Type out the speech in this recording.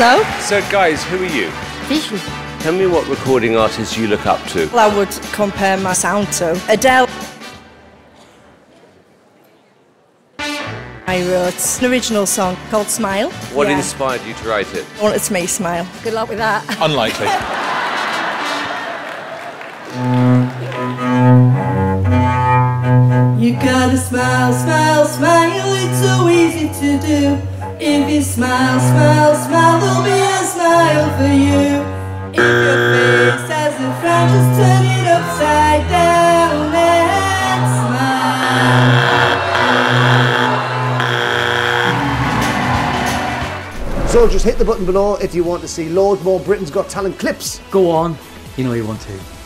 Hello. So, guys, who are you? Vision. Tell me what recording artists you look up to. Well, I would compare my sound to Adele. I wrote an original song called Smile. What inspired you to write it? I wanted to make you smile. Good luck with that. Unlikely. You gotta smile, smile, smile, it's so easy to do. If you smile, smile, smile, there'll be a smile for you. If your face has a frown, just turn it upside down and smile. So just hit the button below if you want to see loads more Britain's Got Talent clips. Go on, you know you want to.